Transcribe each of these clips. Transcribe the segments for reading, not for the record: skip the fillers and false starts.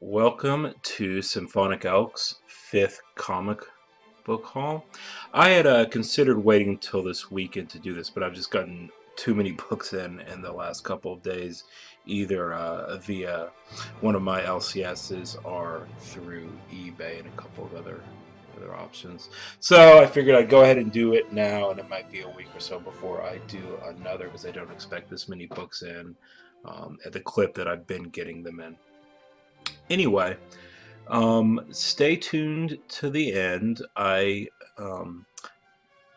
Welcome to Symphonic Elk's 5th comic book haul. I had considered waiting until this weekend to do this, but I've just gotten too many books in the last couple of days, either via one of my LCSs or through eBay and a couple of other options. So I figured I'd go ahead and do it now, and it might be a week or so before I do another, because I don't expect this many books in at the clip that I've been getting them in. Anyway, stay tuned to the end. I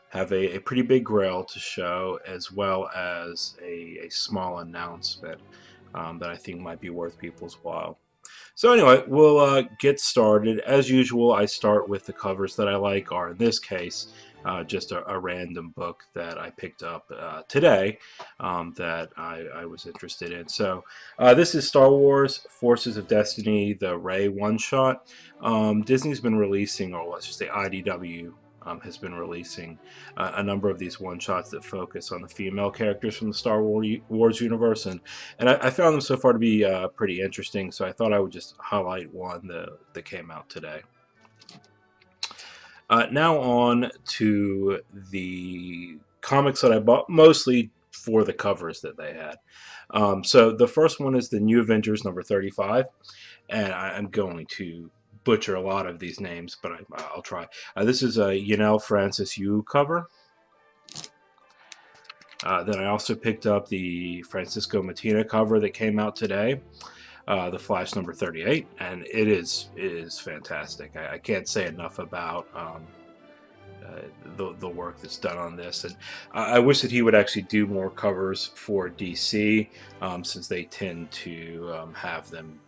have a pretty big Grail to show, as well as a small announcement that I think might be worth people's while. So anyway, we'll get started. As usual, I start with the covers that I like, or in this case, just a random book that I picked up today that I was interested in. So this is Star Wars Forces of Destiny, the Rey one-shot. Disney's been releasing, or let's just say IDW has been releasing a number of these one-shots that focus on the female characters from the Star Wars universe, and I found them so far to be pretty interesting, so I thought I would just highlight one that came out today. Now on to the comics that I bought, mostly for the covers that they had. So the first one is the New Avengers number 35, and I'm going to butcher a lot of these names, but I'll try. This is a Yanelle Francis Yu cover. Then I also picked up the Francisco Matina cover that came out today. The Flash number 38, and it is fantastic. I can't say enough about the work that's done on this, and I wish that he would actually do more covers for DC, since they tend to have them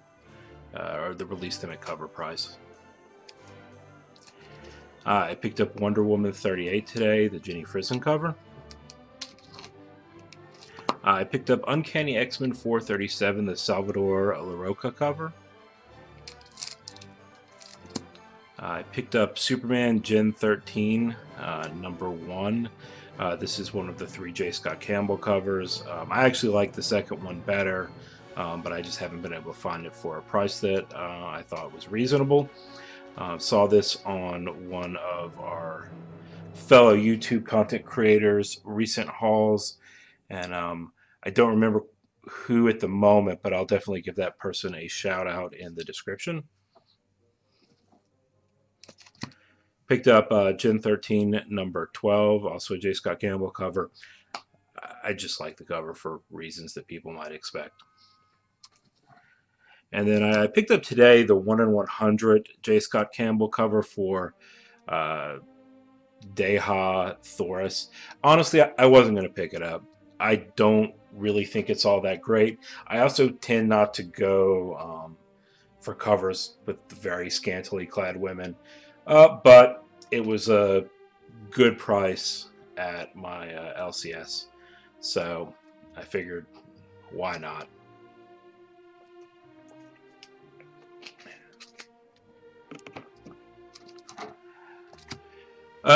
or they release them at cover price. I picked up Wonder Woman 38 today, the Jenny Frison cover. I picked up Uncanny X-Men 437, the Salvador La Roca cover. I picked up Superman Gen 13, number 1. This is one of the 3 J. Scott Campbell covers. I actually like the second one better, but I just haven't been able to find it for a price that I thought was reasonable. Saw this on one of our fellow YouTube content creators' recent hauls. And I don't remember who at the moment, but I'll definitely give that person a shout out in the description. Picked up Gen 13, number 12, also a J. Scott Campbell cover. I just like the cover for reasons that people might expect. And then I picked up today the 1 in 100 J. Scott Campbell cover for Dejah Thoris. Honestly, I wasn't going to pick it up. I don't really think it's all that great. I also tend not to go for covers with very scantily clad women, but it was a good price at my LCS, so I figured why not.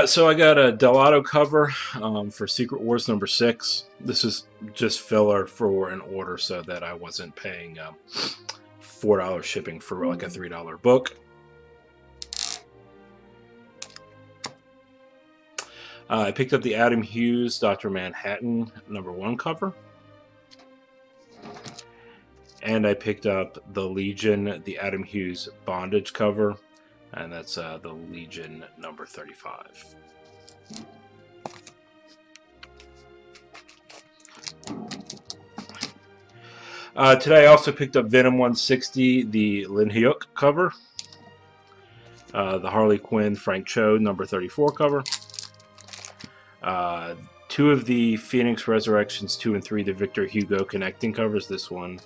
So I got a Del Auto cover for Secret Wars number 6. This is just filler for an order so that I wasn't paying $4 shipping for like a $3 book. I picked up the Adam Hughes Dr. Manhattan number 1 cover. And I picked up the Legion, the Adam Hughes Bondage cover. And that's the Legion number 35. Today I also picked up Venom 160, the Lin Hyuk cover. The Harley Quinn Frank Cho number 34 cover. 2 of the Phoenix Resurrections 2 and 3, the Victor Hugo connecting covers, this one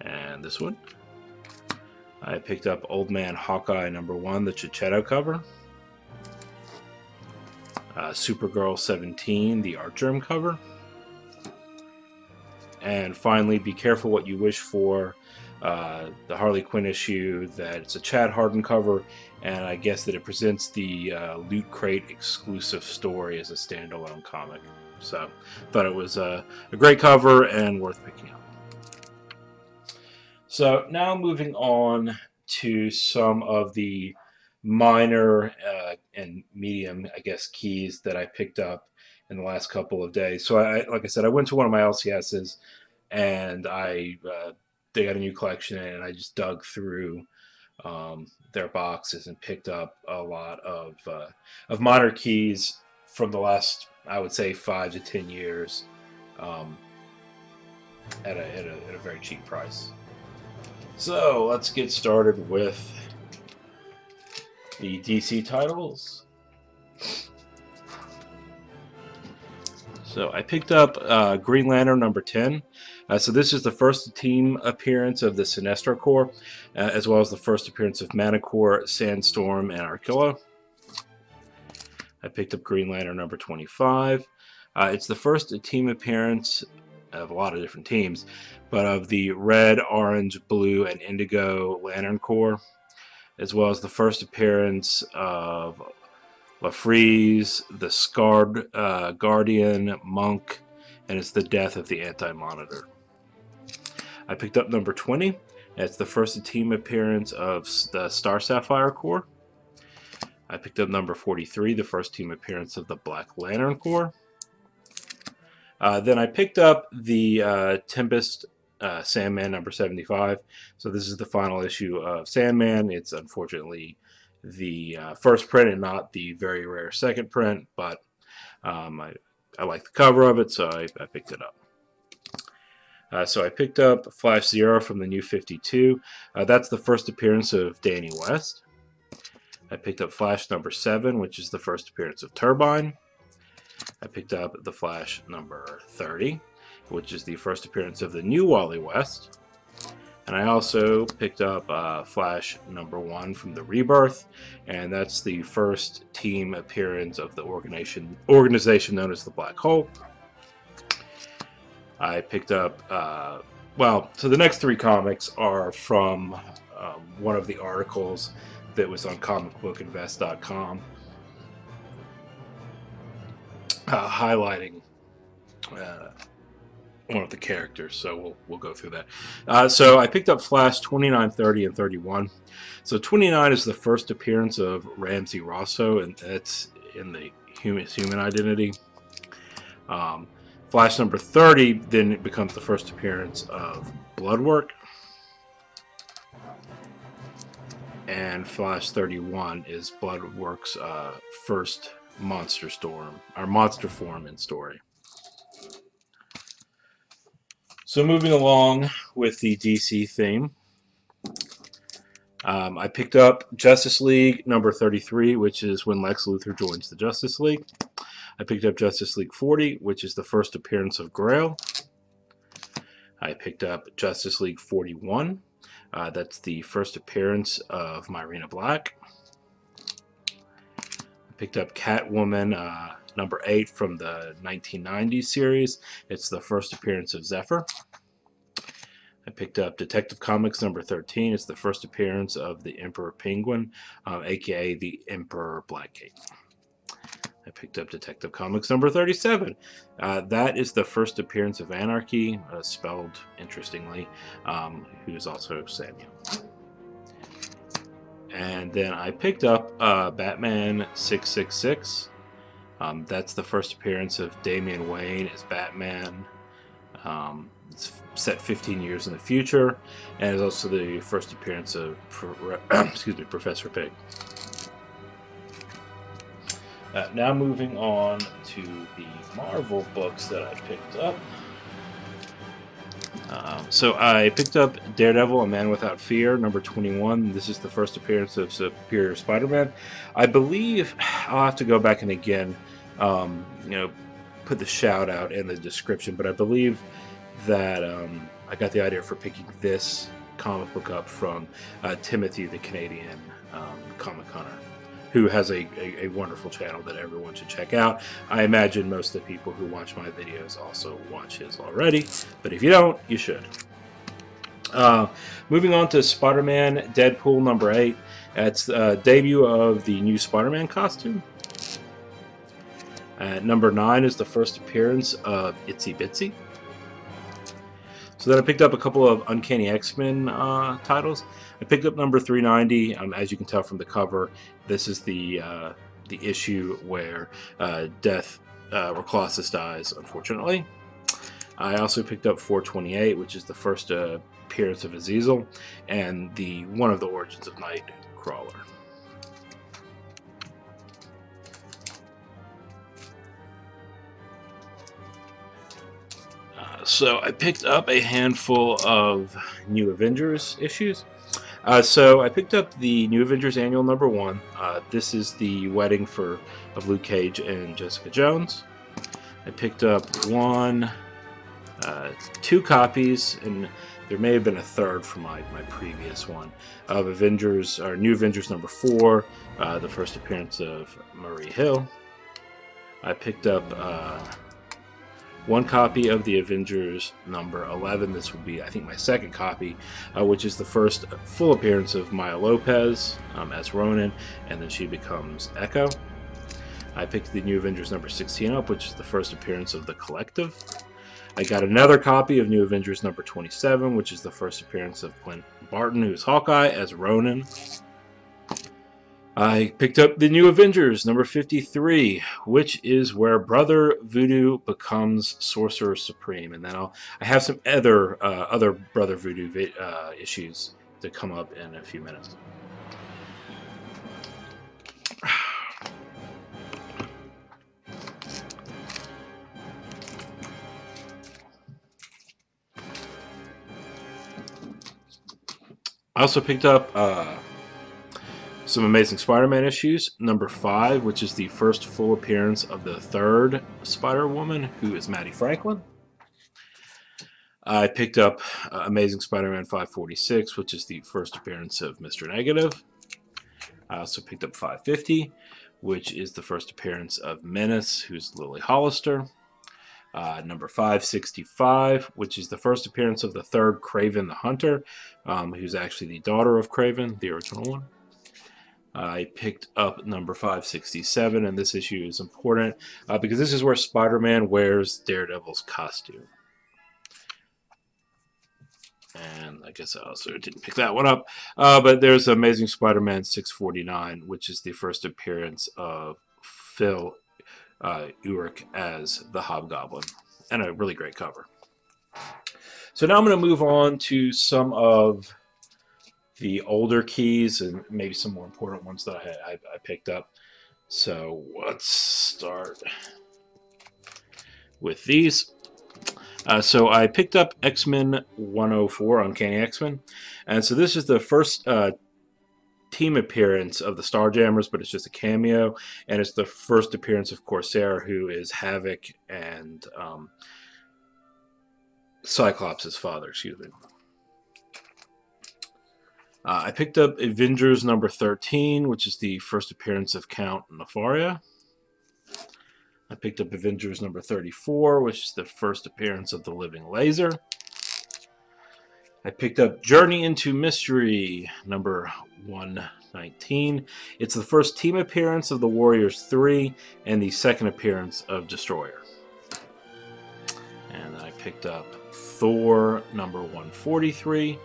and this one. I picked up Old Man Hawkeye number 1, the Chichetto cover. Supergirl 17, the Art Germ cover. And finally, Be Careful What You Wish For, the Harley Quinn issue, that it's a Chad Hardin cover, and I guess that it presents the Loot Crate exclusive story as a standalone comic. So, thought it was a great cover and worth picking up. So now moving on to some of the minor and medium, I guess, keys that I picked up in the last couple of days. So, like I said, I went to one of my LCSs, and they got a new collection, and I just dug through their boxes and picked up a lot of modern keys from the last, I would say, 5 to 10 years, at a very cheap price. So let's get started with the DC titles. So I picked up Green Lantern number 10. So this is the first team appearance of the Sinestro Corps, as well as the first appearance of Manticore, Sandstorm, and Arkilla. I picked up Green Lantern number 25. It's the first team appearance of a lot of different teams, but of the Red, Orange, Blue, and Indigo Lantern Corps, as well as the first appearance of Lafrize, the Scarred Guardian, Monk, and it's the death of the Anti-Monitor. I picked up number 20. That's the first team appearance of the Star Sapphire Corps. I picked up number 43, the first team appearance of the Black Lantern Corps. Then I picked up the Tempest Sandman number 75. So this is the final issue of Sandman. It's unfortunately the first print and not the very rare second print, but I like the cover of it, so I picked it up. So I picked up Flash Zero from the New 52. That's the first appearance of Danny West. I picked up Flash number 7, which is the first appearance of Turbine. I picked up the Flash number 30, which is the first appearance of the new Wally West. And I also picked up Flash number 1 from the Rebirth, and that's the first team appearance of the organization known as the Black Hole. I picked up, well, so the next 3 comics are from one of the articles that was on comicbookinvest.com, highlighting one of the characters, so we'll go through that. So I picked up Flash 29, 30, and 31. So 29 is the first appearance of Ramsey Rosso, and that's in the human identity. Flash number 30 then it becomes the first appearance of Bloodwork, and Flash 31 is Bloodwork's first monster form in story. So moving along with the DC theme, I picked up Justice League number 33, which is when Lex Luthor joins the Justice League. I picked up Justice League 40, which is the first appearance of Grail. I picked up Justice League 41. That's the first appearance of Myrina Black. I picked up Catwoman number 8 from the 1990s series. It's the first appearance of Zephyr. I picked up Detective Comics number 13. It's the first appearance of the Emperor Penguin, aka the Emperor Blackgate. I picked up Detective Comics number 37. That is the first appearance of Anarchy, spelled interestingly, who is also Samuel. And then I picked up Batman 666. That's the first appearance of Damian Wayne as Batman. It's set 15 years in the future, and is also the first appearance of Professor Pig. Now moving on to the Marvel books that I picked up. So I picked up Daredevil, A Man Without Fear, number 21. This is the first appearance of Superior Spider-Man. I believe I'll have to go back and again, put the shout out in the description, but I believe that I got the idea for picking this comic book up from Timothy, the Canadian comic hunter, who has a wonderful channel that everyone should check out. I imagine most of the people who watch my videos also watch his already, but if you don't, you should. Moving on to Spider-Man Deadpool number 8. That's the debut of the new Spider-Man costume. Number 9 is the first appearance of Itsy Bitsy. So then I picked up a couple of Uncanny X-Men titles. I picked up number 390. As you can tell from the cover, this is the issue where Death Reclassus dies, unfortunately. I also picked up 428, which is the first appearance of Azazel, and the one of the origins of Nightcrawler. So I picked up a handful of New Avengers issues. So I picked up the New Avengers Annual Number 1. This is the wedding of Luke Cage and Jessica Jones. I picked up two copies, and there may have been a third from my previous one, of Avengers, or New Avengers Number 4, the first appearance of Marie Hill. I picked up one copy of the Avengers number 11. This will be, I think, my second copy, which is the first full appearance of Maya Lopez as Ronin, and then she becomes Echo. I picked the New Avengers number 16 up, which is the first appearance of the Collective. I got another copy of New Avengers number 27, which is the first appearance of Clint Barton, who's Hawkeye, as Ronin. I picked up the New Avengers, number 53, which is where Brother Voodoo becomes Sorcerer Supreme. And then I have some other Brother Voodoo issues to come up in a few minutes. I also picked up some Amazing Spider-Man issues, number 5, which is the first full appearance of the third Spider-Woman, who is Maddie Franklin. I picked up Amazing Spider-Man 546, which is the first appearance of Mr. Negative. I also picked up 550, which is the first appearance of Menace, who's Lily Hollister. Number 565, which is the first appearance of the third Kraven the Hunter, who's actually the daughter of Kraven, the original one. I picked up number 567, and this issue is important because this is where Spider-Man wears Daredevil's costume. And I guess I also didn't pick that one up. But there's Amazing Spider-Man 649, which is the first appearance of Phil Urich as the Hobgoblin. And a really great cover. So now I'm going to move on to some of the older keys and maybe some more important ones that I picked up. So let's start with these. So I picked up X-Men 104, Uncanny X-Men. And so this is the first team appearance of the Starjammers, but it's just a cameo. And it's the first appearance of Corsair, who is Havoc and Cyclops' father, excuse me. I picked up Avengers number 13, which is the first appearance of Count Nefaria. I picked up Avengers number 34, which is the first appearance of the Living Laser. I picked up Journey into Mystery number 119. It's the first team appearance of the Warriors 3 and the second appearance of Destroyer. And I picked up Thor number 143.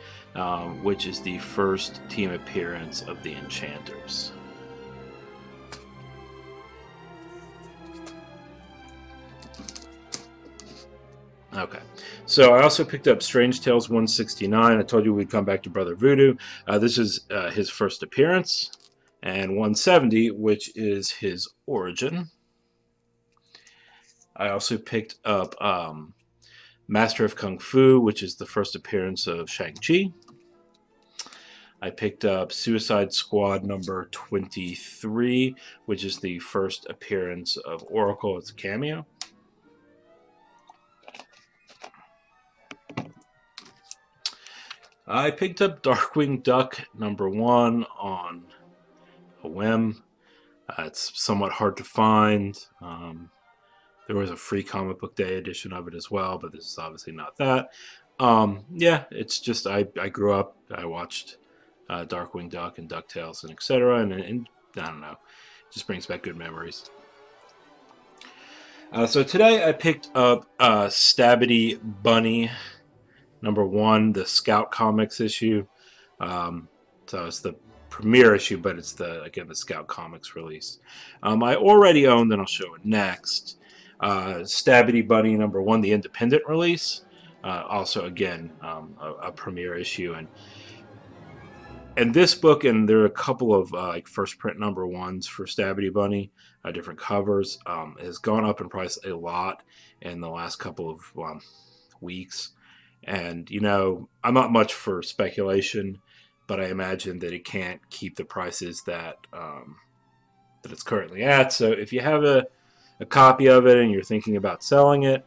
Which is the first team appearance of the Enchanters. Okay, so I also picked up Strange Tales 169. I told you we'd come back to Brother Voodoo. This is his first appearance, and 170, which is his origin. I also picked up Master of Kung Fu, which is the first appearance of Shang-Chi. I picked up Suicide Squad number 23, which is the first appearance of Oracle as a cameo. I picked up Darkwing Duck number 1 on a whim. It's somewhat hard to find. There was a free comic book day edition of it as well, but this is obviously not that. Yeah, it's just I grew up, I watched Darkwing Duck and DuckTales and etc. And I don't know, it just brings back good memories. So today I picked up Stabity Bunny #1, the Scout Comics issue. So it's the premiere issue, but it's again the Scout Comics release. I already owned, and I'll show it next, Stabity Bunny #1, the independent release. Also, again, a premiere issue, and this book, and there are a couple of like first print #1s for Stabity Bunny, different covers, has gone up in price a lot in the last couple of weeks. And you know, I'm not much for speculation, but I imagine that it can't keep the prices that that it's currently at. So if you have a copy of it and you're thinking about selling it,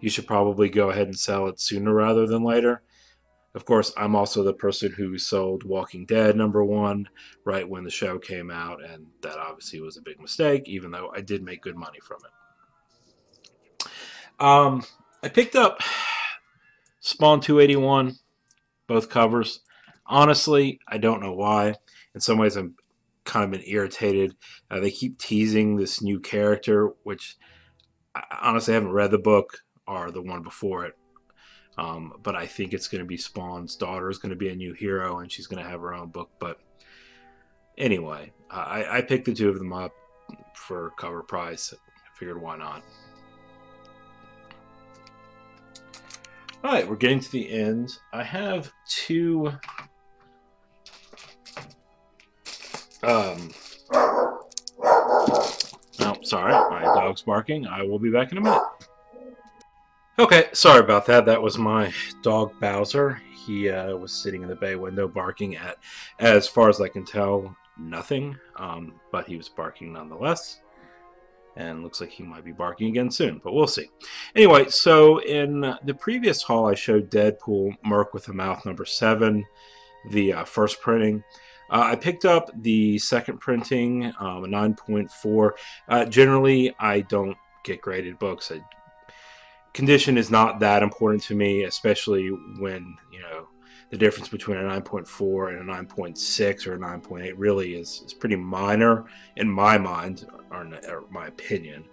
you should probably go ahead and sell it sooner rather than later. Of course, I'm also the person who sold Walking Dead #1 right when the show came out, and that obviously was a big mistake, even though I did make good money from it. I picked up Spawn 281, both covers. Honestly, I don't know why. In some ways, I'm kind of been irritated. They keep teasing this new character, which I honestly haven't read the book or the one before it, but I think it's going to be Spawn's daughter is going to be a new hero, and she's going to have her own book. But anyway, I picked the two of them up for cover price. I figured, why not? All right, we're getting to the end. I have two oh, sorry, my dog's barking. I will be back in a minute. Okay, sorry about that. That was my dog Bowser. He was sitting in the bay window barking at, as far as I can tell, nothing. But he was barking nonetheless. And looks like he might be barking again soon, but we'll see. Anyway, so in the previous haul, I showed Deadpool, Merc with a Mouth #7, the first printing. I picked up the second printing, a 9.4. Generally, I don't get graded books. Condition is not that important to me, especially when, you know, the difference between a 9.4 and a 9.6 or a 9.8 really is pretty minor in my mind, or my opinion.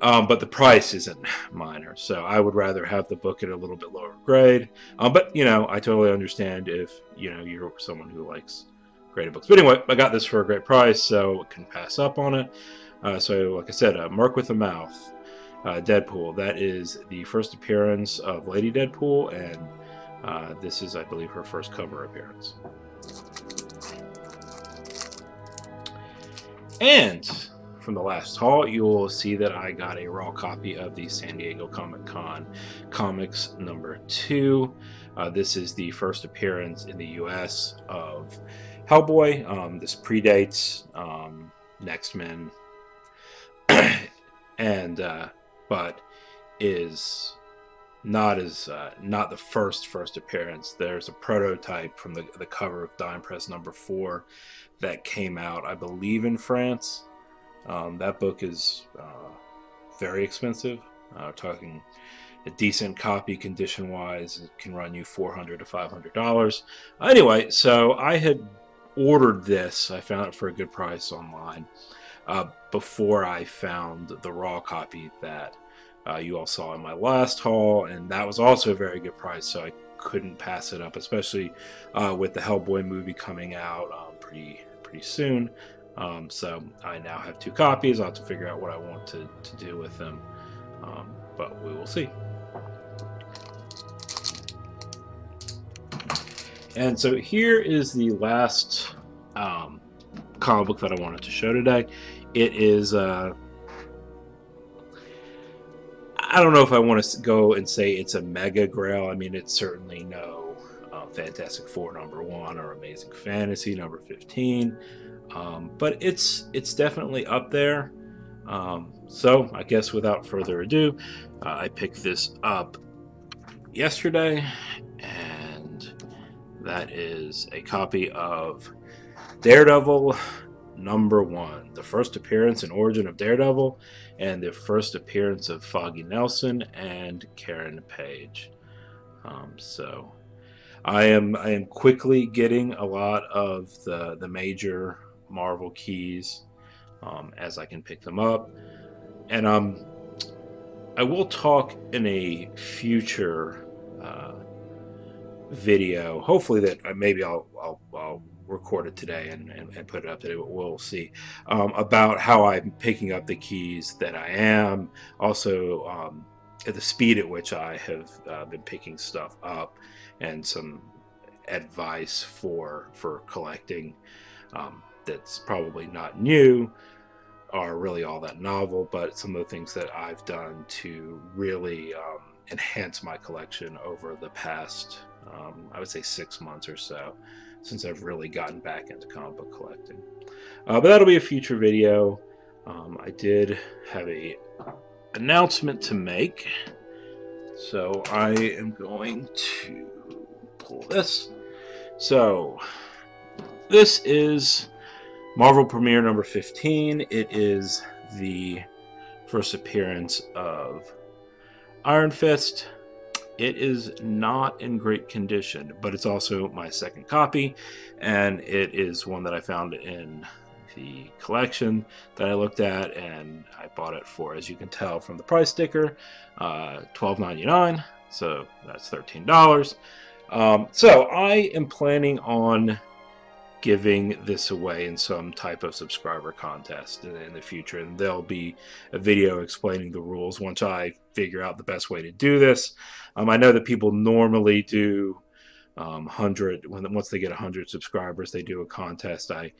But the price isn't minor, so I would rather have the book at a little bit lower grade. But, you know, I totally understand if, you know, you're someone who likes graded books. But anyway, I got this for a great price, so I can pass up on it. So, like I said, Merc with a Mouth, Deadpool. That is the first appearance of Lady Deadpool, and this is, I believe, her first cover appearance. And from the last haul, you will see that I got a raw copy of the San Diego Comic-Con Comics #2. This is the first appearance in the U.S. of Hellboy. This predates Next Men, and but is not as not the first appearance. There's a prototype from the cover of Dime Press #4 that came out, I believe, in France. That book is very expensive. Talking a decent copy condition wise, it can run you $400 to $500. Anyway, so I had ordered this. I found it for a good price online before I found the raw copy that you all saw in my last haul, and that was also a very good price, so I couldn't pass it up, especially with the Hellboy movie coming out pretty soon. So I now have two copies. I'll have to figure out what I want to do with them, but we will see. And so here is the last comic book that I wanted to show today. It is I don't know if I want to go and say it's a mega grail. I mean, it's certainly no Fantastic Four #1 or Amazing Fantasy #15, but it's definitely up there. So I guess without further ado, I picked this up yesterday, and that is a copy of Daredevil #1, the first appearance and origin of Daredevil, and the first appearance of Foggy Nelson and Karen Page. So I am quickly getting a lot of the major Marvel keys as I can pick them up, and I will talk in a future video. Hopefully that maybe I'll record it today and put it up today, but we'll see, about how I'm picking up the keys that I am, also at the speed at which I have been picking stuff up, and some advice for collecting that's probably not new or really all that novel, but some of the things that I've done to really enhance my collection over the past, I would say 6 months or so, since I've really gotten back into comic book collecting. But that'll be a future video. I did have a announcement to make, so I am going to pull this. So this is Marvel Premiere number 15. It is the first appearance of Iron Fist. It is not in great condition, but it's also my second copy, and it is one that I found in the collection that I looked at, and I bought it for, as you can tell from the price sticker, $12.99, so that's $13. So I am planning on giving this away in some type of subscriber contest in the future, and there'll be a video explaining the rules once I figure out the best way to do this. I know that people normally do 100, once they get 100 subscribers, they do a contest. I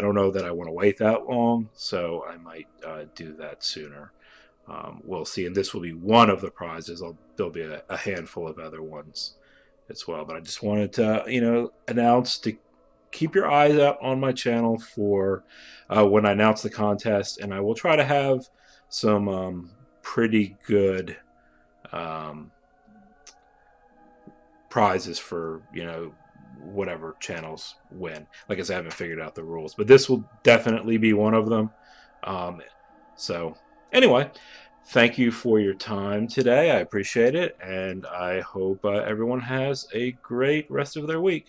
don't know that I want to wait that long, so I might do that sooner. We'll see, and this will be one of the prizes. There'll be a handful of other ones as well, but I just wanted to, announce to keep your eyes out on my channel for when I announce the contest, and I will try to have some pretty good prizes for, whatever channels win. Like I said, I haven't figured out the rules, but this will definitely be one of them. So anyway, thank you for your time today. I appreciate it, and I hope everyone has a great rest of their week.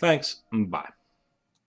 Thanks. Bye.